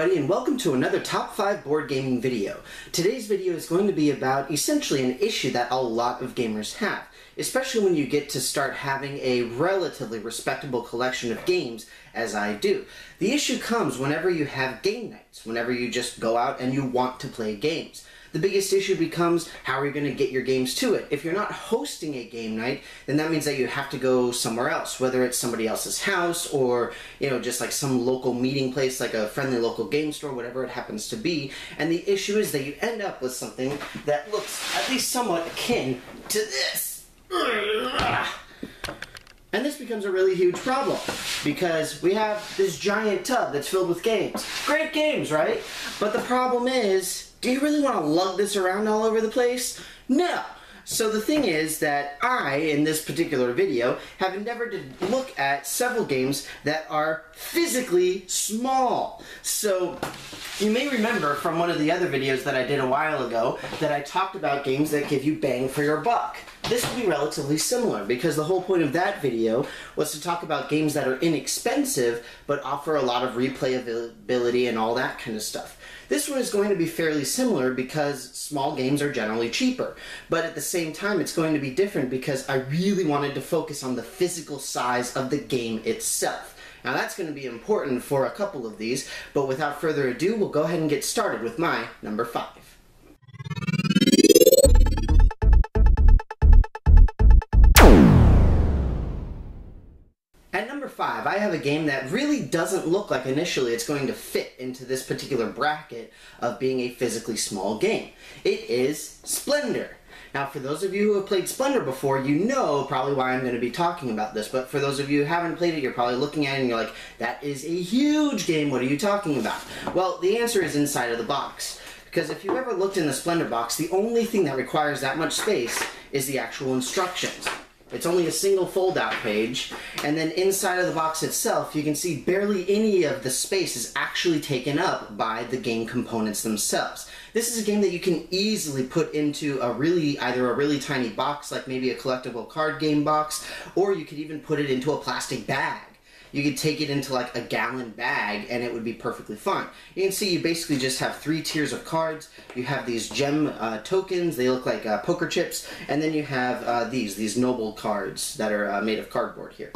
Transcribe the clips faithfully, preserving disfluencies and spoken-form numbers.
everybody, and welcome to another Top five Board Gaming video. Today's video is going to be about essentially an issue that a lot of gamers have, especially when you get to start having a relatively respectable collection of games, as I do. The issue comes whenever you have game nights, whenever you just go out and you want to play games. The biggest issue becomes, how are you going to get your games to it? If you're not hosting a game night, then that means that you have to go somewhere else, whether it's somebody else's house or, you know, just like some local meeting place, like a friendly local game store, whatever it happens to be. And the issue is that you end up with something that looks at least somewhat akin to this. And this becomes a really huge problem, because we have this giant tub that's filled with games. Great games, right? But the problem is, do you really want to lug this around all over the place? No! So the thing is that I, in this particular video, have endeavored to look at several games that are physically small. So you may remember from one of the other videos that I did a while ago that I talked about games that give you bang for your buck. This would be relatively similar, because the whole point of that video was to talk about games that are inexpensive but offer a lot of replayability and all that kind of stuff. This one is going to be fairly similar because small games are generally cheaper, but at the same time it's going to be different because I really wanted to focus on the physical size of the game itself. Now that's going to be important for a couple of these, but without further ado, we'll go ahead and get started with my number five. I have a game that really doesn't look like initially it's going to fit into this particular bracket of being a physically small game. It is Splendor. Now, for those of you who have played Splendor before, you know probably why I'm going to be talking about this, but for those of you who haven't played it, you're probably looking at it and you're like, that is a huge game, what are you talking about? Well, the answer is inside of the box. Because if you've ever looked in the Splendor box, the only thing that requires that much space is the actual instructions. It's only a single fold-out page, and then inside of the box itself, you can see barely any of the space is actually taken up by the game components themselves. This is a game that you can easily put into a really, either a really tiny box, like maybe a collectible card game box, or you could even put it into a plastic bag. You could take it into like a gallon bag and it would be perfectly fine. You can see you basically just have three tiers of cards. You have these gem uh, tokens, they look like uh, poker chips, and then you have uh, these, these noble cards that are uh, made of cardboard here.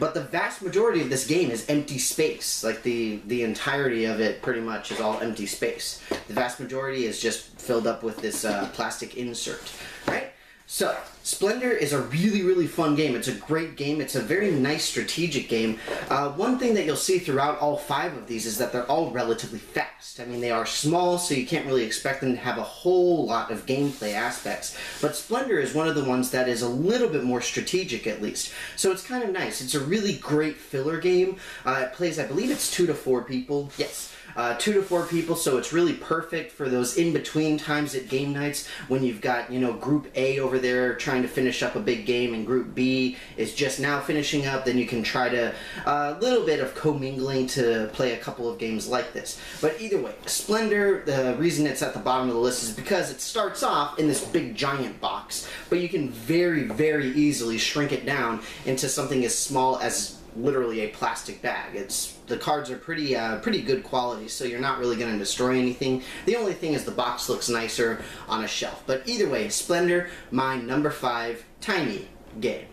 But the vast majority of this game is empty space. Like the, the entirety of it pretty much is all empty space. The vast majority is just filled up with this uh, plastic insert, right? So, Splendor is a really, really fun game. It's a great game. It's a very nice strategic game. Uh, one thing that you'll see throughout all five of these is that they're all relatively fast. I mean, they are small, so you can't really expect them to have a whole lot of gameplay aspects. But Splendor is one of the ones that is a little bit more strategic, at least. So it's kind of nice. It's a really great filler game. Uh, it plays, I believe it's two to four people. Yes. Uh, two to four people, so it's really perfect for those in-between times at game nights when you've got, you know, Group A over there trying to finish up a big game and Group B is just now finishing up. Then you can try to, a uh, little bit of commingling to play a couple of games like this. But either way, Splendor, the reason it's at the bottom of the list is because it starts off in this big giant box, but you can very, very easily shrink it down into something as small as literally a plastic bag. It's the cards are pretty uh, pretty good quality, so you're not really going to destroy anything. The only thing is the box looks nicer on a shelf. But either way, Splendor, my number five tiny game.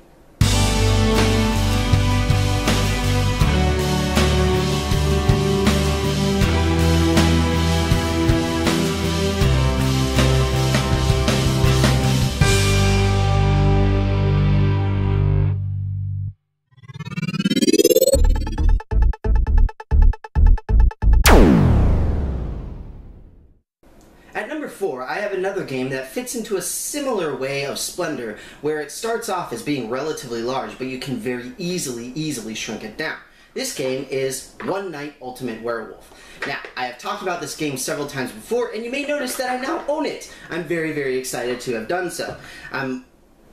I have another game that fits into a similar way of Splendor, where it starts off as being relatively large, but you can very easily, easily shrink it down. This game is One Night Ultimate Werewolf. Now, I have talked about this game several times before, and you may notice that I now own it. I'm very, very excited to have done so. I'm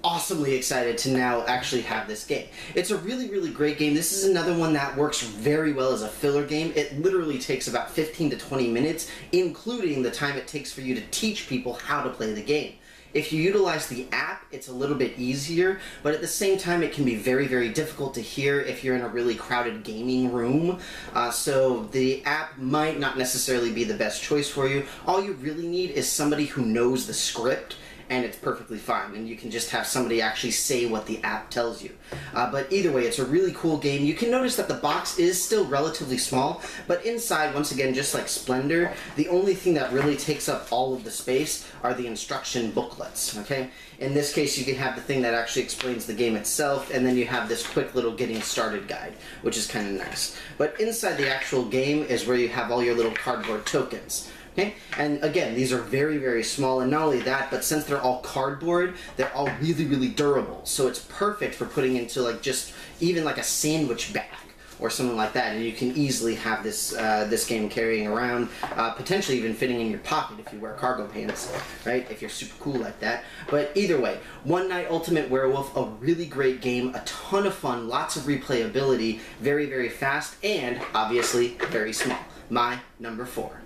awesomely excited to now actually have this game. It's a really, really great game. This is another one that works very well as a filler game. It literally takes about fifteen to twenty minutes, including the time it takes for you to teach people how to play the game. If you utilize the app, it's a little bit easier, but at the same time it can be very, very difficult to hear if you're in a really crowded gaming room. Uh, so the app might not necessarily be the best choice for you. All you really need is somebody who knows the script, and it's perfectly fine, and you can just have somebody actually say what the app tells you. Uh, but either way, it's a really cool game. You can notice that the box is still relatively small, but inside, once again, just like Splendor, the only thing that really takes up all of the space are the instruction booklets, okay? In this case, you can have the thing that actually explains the game itself, and then you have this quick little getting started guide, which is kind of nice. But inside the actual game is where you have all your little cardboard tokens. Okay? And again, these are very, very small, and not only that, but since they're all cardboard, they're all really, really durable. So it's perfect for putting into like just even like a sandwich bag or something like that, and you can easily have this uh, this game carrying around, uh, potentially even fitting in your pocket if you wear cargo pants, right? If you're super cool like that. But either way, One Night Ultimate Werewolf, a really great game, a ton of fun, lots of replayability, very, very fast, and obviously very small. My number four.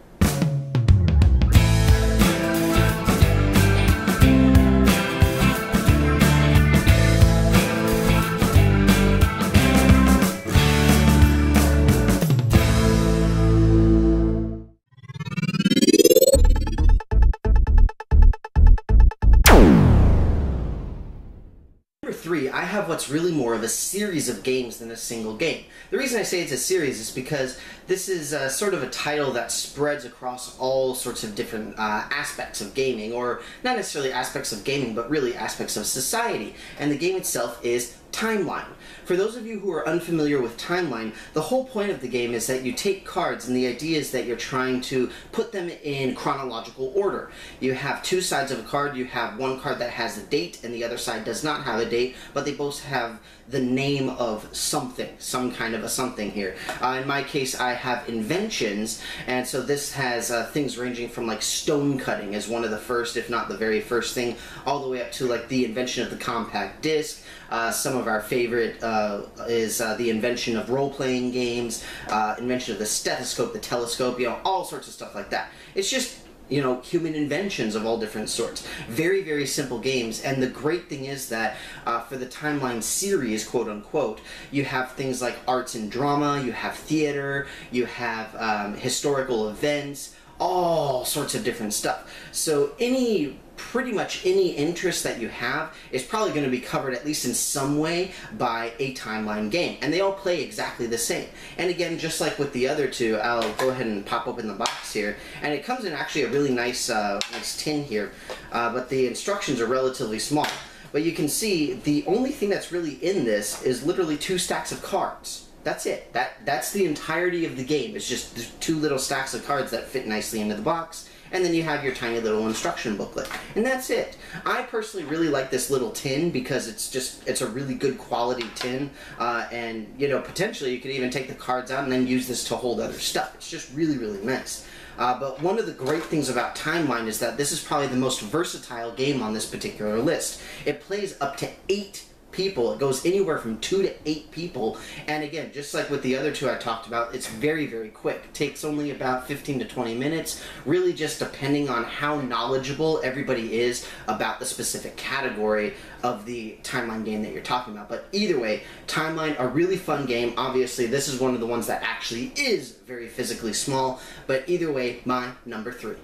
I have what's really more of a series of games than a single game. The reason I say it's a series is because this is a, sort of a title that spreads across all sorts of different uh, aspects of gaming, or not necessarily aspects of gaming, but really aspects of society. And the game itself is Timeline. For those of you who are unfamiliar with Timeline, the whole point of the game is that you take cards, and the idea is that you're trying to put them in chronological order. You have two sides of a card. You have one card that has a date, and the other side does not have a date, but they both have the name of something, some kind of a something here. Uh, in my case, I have inventions, and so this has uh, things ranging from like stone cutting as one of the first, if not the very first thing, all the way up to like the invention of the compact disc. Uh, some of our favorite uh, is uh, the invention of role-playing games, uh, invention of the stethoscope, the telescope, you know, all sorts of stuff like that. It's just, you know, human inventions of all different sorts. Very, very simple games, and the great thing is that uh, for the Timeline series, quote-unquote, you have things like arts and drama, you have theater, you have um, historical events, all sorts of different stuff. So any... pretty much any interest that you have is probably going to be covered at least in some way by a Timeline game, and they all play exactly the same. And again, just like with the other two, I'll go ahead and pop open the box here, and it comes in actually a really nice uh, nice tin here, uh, but the instructions are relatively small. But you can see the only thing that's really in this is literally two stacks of cards. That's it. That, that's the entirety of the game. It's just two little stacks of cards that fit nicely into the box, and then you have your tiny little instruction booklet. And that's it. I personally really like this little tin because it's just, it's a really good quality tin, uh, and, you know, potentially you could even take the cards out and then use this to hold other stuff. It's just really, really nice. Uh, but one of the great things about Timeline is that this is probably the most versatile game on this particular list. It plays up to eight people. It goes anywhere from two to eight people, and again, just like with the other two I talked about, it's very, very quick. It takes only about fifteen to twenty minutes, really just depending on how knowledgeable everybody is about the specific category of the Timeline game that you're talking about. But either way, Timeline, a really fun game. Obviously, this is one of the ones that actually is very physically small, but either way, my number three.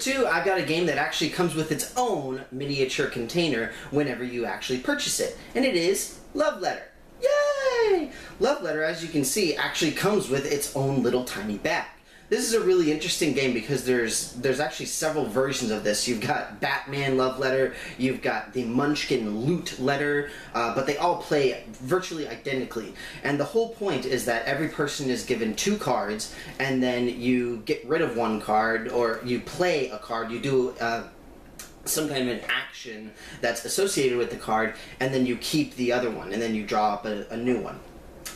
Two, I've got a game that actually comes with its own miniature container whenever you actually purchase it, and it is Love Letter. Yay! Love Letter, as you can see, actually comes with its own little tiny bag. This is a really interesting game because there's there's actually several versions of this. You've got Batman Love Letter, you've got the Munchkin Loot Letter, uh, but they all play virtually identically. And the whole point is that every person is given two cards, and then you get rid of one card, or you play a card, you do... Uh, some kind of an action that's associated with the card, and then you keep the other one, and then you draw up a, a new one.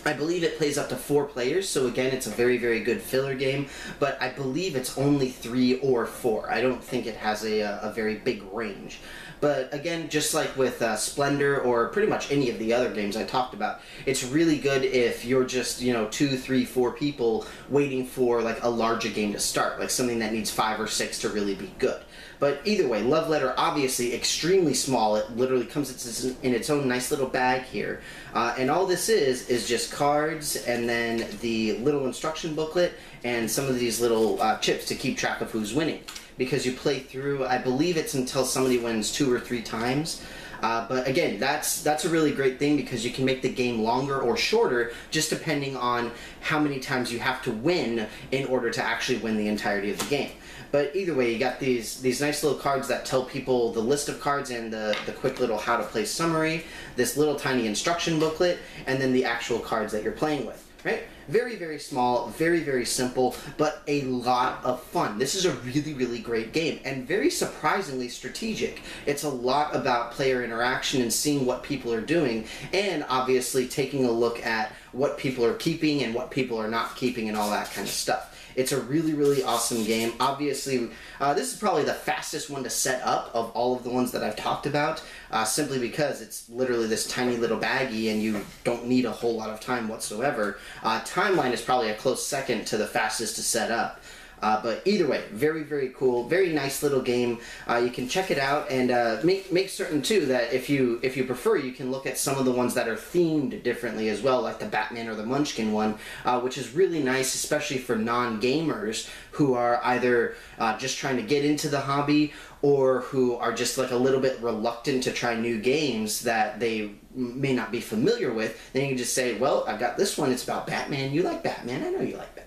I believe it plays up to four players, so again, it's a very, very good filler game, but I believe it's only three or four. I don't think it has a, a very big range. But again, just like with uh, Splendor or pretty much any of the other games I talked about, it's really good if you're just, you know, two, three, four people waiting for like a larger game to start, like something that needs five or six to really be good. But either way, Love Letter, obviously extremely small. It literally comes in its own nice little bag here. Uh, and all this is, is just cards and then the little instruction booklet and some of these little uh, chips to keep track of who's winning. Because you play through, I believe it's until somebody wins two or three times. Uh, but again, that's that's a really great thing because you can make the game longer or shorter just depending on how many times you have to win in order to actually win the entirety of the game. But either way, you got these these nice little cards that tell people the list of cards and the, the quick little how to play summary, this little tiny instruction booklet, and then the actual cards that you're playing with, right? Very, very small, very, very simple, but a lot of fun. This is a really, really great game, and very surprisingly strategic. It's a lot about player interaction and seeing what people are doing, and obviously taking a look at what people are keeping and what people are not keeping and all that kind of stuff. It's a really, really awesome game. Obviously, uh, this is probably the fastest one to set up of all of the ones that I've talked about, uh, simply because it's literally this tiny little baggie and you don't need a whole lot of time whatsoever. Uh, Timeline is probably a close second to the fastest to set up. Uh, but either way, very, very cool, very nice little game. Uh, you can check it out, and uh, make make certain too that if you if you prefer, you can look at some of the ones that are themed differently as well, like the Batman or the Munchkin one, uh, which is really nice, especially for non-gamers who are either uh, just trying to get into the hobby or who are just like a little bit reluctant to try new games that they may not be familiar with. Then you can just say, well, I've got this one. It's about Batman. You like Batman? I know you like Batman.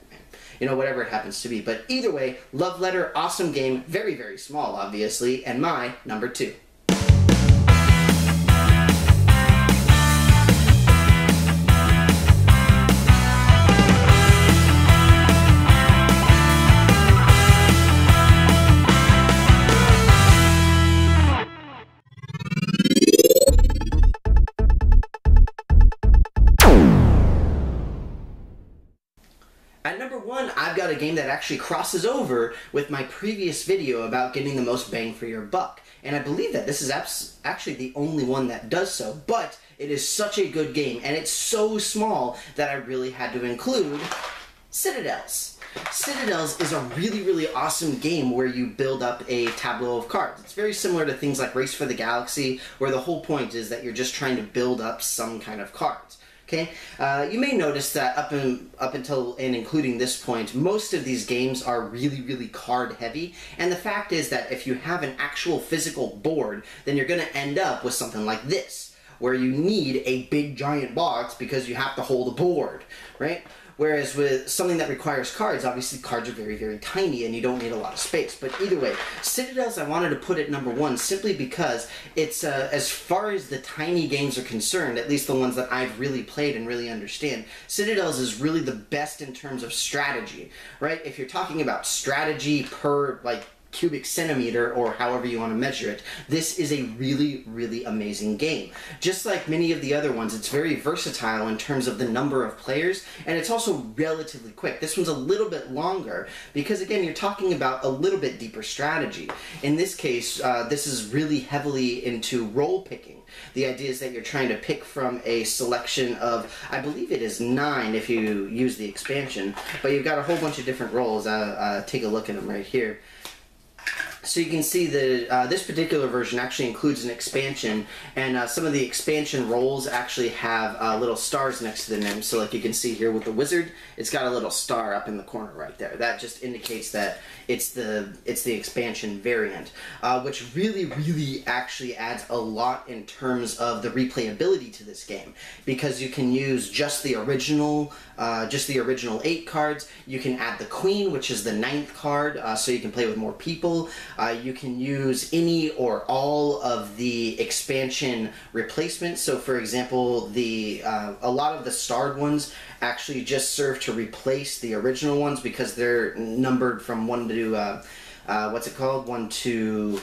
You know, whatever it happens to be. But either way, Love Letter, awesome game, very, very small, obviously, and my number two. A game that actually crosses over with my previous video about getting the most bang for your buck. And I believe that this is actually the only one that does so, but it is such a good game and it's so small that I really had to include Citadels. Citadels is a really, really awesome game where you build up a tableau of cards. It's very similar to things like Race for the Galaxy, where the whole point is that you're just trying to build up some kind of cards. Okay, uh, you may notice that up, in, up until and including this point, most of these games are really, really card heavy. And the fact is that if you have an actual physical board, then you're going to end up with something like this, where you need a big giant box because you have to hold a board, right? Whereas with something that requires cards, obviously cards are very, very tiny and you don't need a lot of space. But either way, Citadels, I wanted to put at number one simply because it's, uh, as far as the tiny games are concerned, at least the ones that I've really played and really understand, Citadels is really the best in terms of strategy, right? If you're talking about strategy per, like, cubic centimeter or however you want to measure it, this is a really, really amazing game. Just like many of the other ones, it's very versatile in terms of the number of players, and it's also relatively quick. This one's a little bit longer because, again, you're talking about a little bit deeper strategy. In this case, uh, this is really heavily into role picking. The idea is that you're trying to pick from a selection of, I believe it is nine if you use the expansion, but you've got a whole bunch of different roles. Uh, uh, take a look at them right here. So you can see that uh, this particular version actually includes an expansion, and uh, some of the expansion rolls actually have uh, little stars next to the name. So like you can see here with the wizard, it's got a little star up in the corner right there. That just indicates that it's the it's the expansion variant, uh, which really, really actually adds a lot in terms of the replayability to this game, because you can use just the original, uh, just the original eight cards. You can add the queen, which is the ninth card, uh, so you can play with more people. Uh, you can use any or all of the expansion replacements. So, for example, the uh, a lot of the starred ones actually just serve to replace the original ones because they're numbered from one to uh, uh, what's it called? One to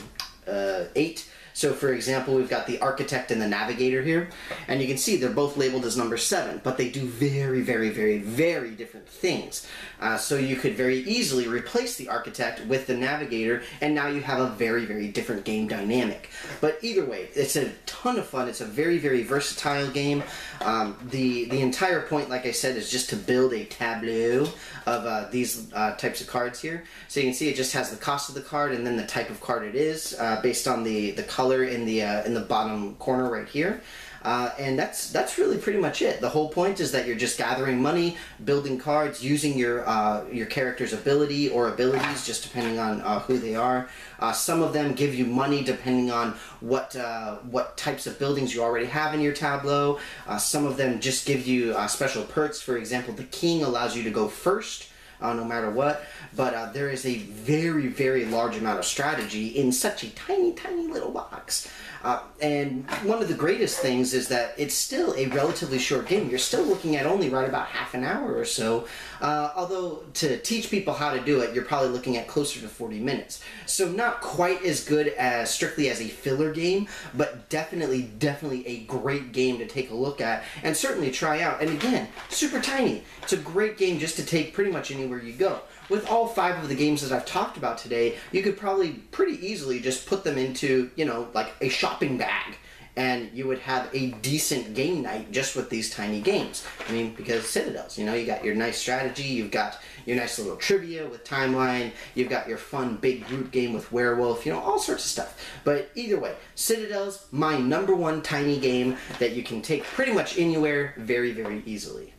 uh, eight. So for example, we've got the Architect and the Navigator here, and you can see they're both labeled as number seven, but they do very, very, very, very different things. Uh, so you could very easily replace the Architect with the Navigator, and now you have a very, very different game dynamic. But either way, it's a ton of fun. It's a very, very versatile game. Um, the, the entire point, like I said, is just to build a tableau of uh, these uh, types of cards here. So you can see it just has the cost of the card and then the type of card it is, uh, based on the, the color in the uh, in the bottom corner right here, uh, and that's that's really pretty much it. The whole point is that you're just gathering money, building cards, using your uh, your character's ability or abilities, just depending on uh, who they are. Uh, some of them give you money depending on what uh, what types of buildings you already have in your tableau. Uh, some of them just give you uh, special perks. For example, the King allows you to go first, Uh, no matter what, but uh, there is a very, very large amount of strategy in such a tiny, tiny little box. Uh, and one of the greatest things is that it's still a relatively short game. You're still looking at only right about half an hour or so, uh, although to teach people how to do it, you're probably looking at closer to forty minutes. So not quite as good as strictly as a filler game, but definitely, definitely a great game to take a look at and certainly try out. And again, super tiny. It's a great game just to take pretty much anywhere you go. With all five of the games that I've talked about today, you could probably pretty easily just put them into, you know, like a shopping bag, and you would have a decent game night just with these tiny games. I mean, because Citadels, you know, you got your nice strategy, you've got your nice little trivia with Timeline, you've got your fun big group game with Werewolf, you know, all sorts of stuff. But either way, Citadels, my number one tiny game that you can take pretty much anywhere very, very easily.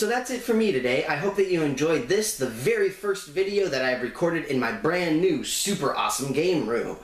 So that's it for me today. I hope that you enjoyed this, the very first video that I've recorded in my brand new super awesome game room.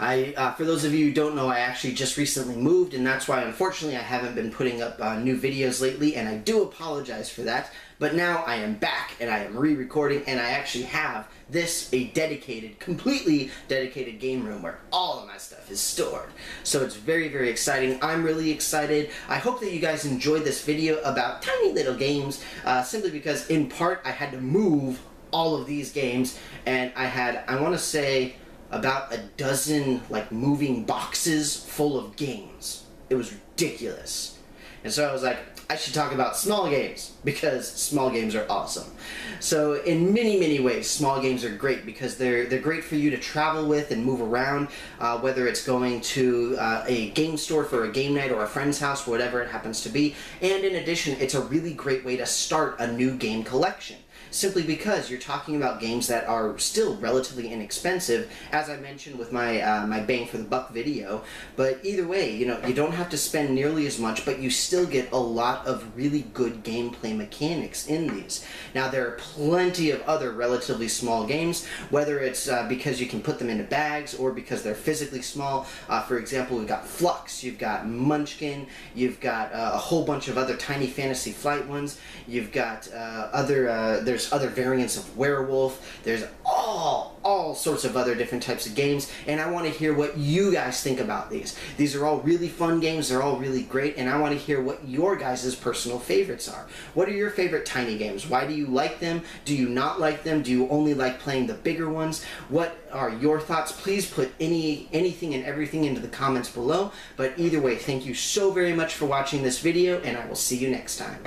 I, uh, for those of you who don't know, I actually just recently moved, and that's why unfortunately I haven't been putting up uh, new videos lately, and I do apologize for that. But now I am back, and I am re-recording, and I actually have this a dedicated, completely dedicated game room where all of my stuff is stored. So it's very, very exciting. I'm really excited. I hope that you guys enjoyed this video about tiny little games, uh, simply because in part I had to move all of these games, and I had, I want to say, about a dozen like moving boxes full of games. It was ridiculous. And so I was like, I should talk about small games, because small games are awesome. So in many, many ways, small games are great because they're they're great for you to travel with and move around, uh, whether it's going to uh, a game store for a game night or a friend's house, whatever it happens to be. And in addition, it's a really great way to start a new game collection, simply because you're talking about games that are still relatively inexpensive, as I mentioned with my uh, my bang for the buck video. But either way, you know, you don't have to spend nearly as much, but you still get a lot of really good gameplay mechanics in these. Now there are plenty of other relatively small games, whether it's uh, because you can put them into bags or because they're physically small. Uh, for example, we've got Flux, you've got Munchkin, you've got uh, a whole bunch of other tiny Fantasy Flight ones, you've got uh, other uh, there's There's other variants of Werewolf. There's all, all sorts of other different types of games, and I want to hear what you guys think about these. These are all really fun games. They're all really great, and I want to hear what your guys' personal favorites are. What are your favorite tiny games? Why do you like them? Do you not like them? Do you only like playing the bigger ones? What are your thoughts? Please put any anything and everything into the comments below. But either way, thank you so very much for watching this video, and I will see you next time.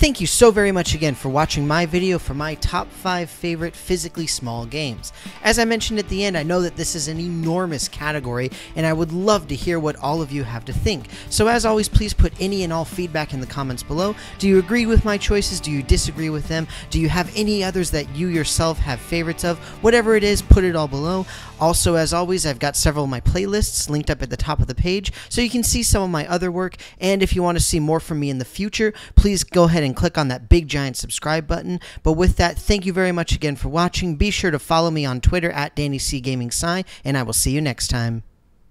Thank you so very much again for watching my video for my top five favorite physically small games. As I mentioned at the end, I know that this is an enormous category, and I would love to hear what all of you have to think. So as always, please put any and all feedback in the comments below. Do you agree with my choices? Do you disagree with them? Do you have any others that you yourself have favorites of? Whatever it is, put it all below. Also, as always, I've got several of my playlists linked up at the top of the page, so you can see some of my other work. And if you want to see more from me in the future, please go ahead and click on that big giant subscribe button. But with that, thank you very much again for watching. Be sure to follow me on Twitter at Danny C Gaming Sci, and I will see you next time.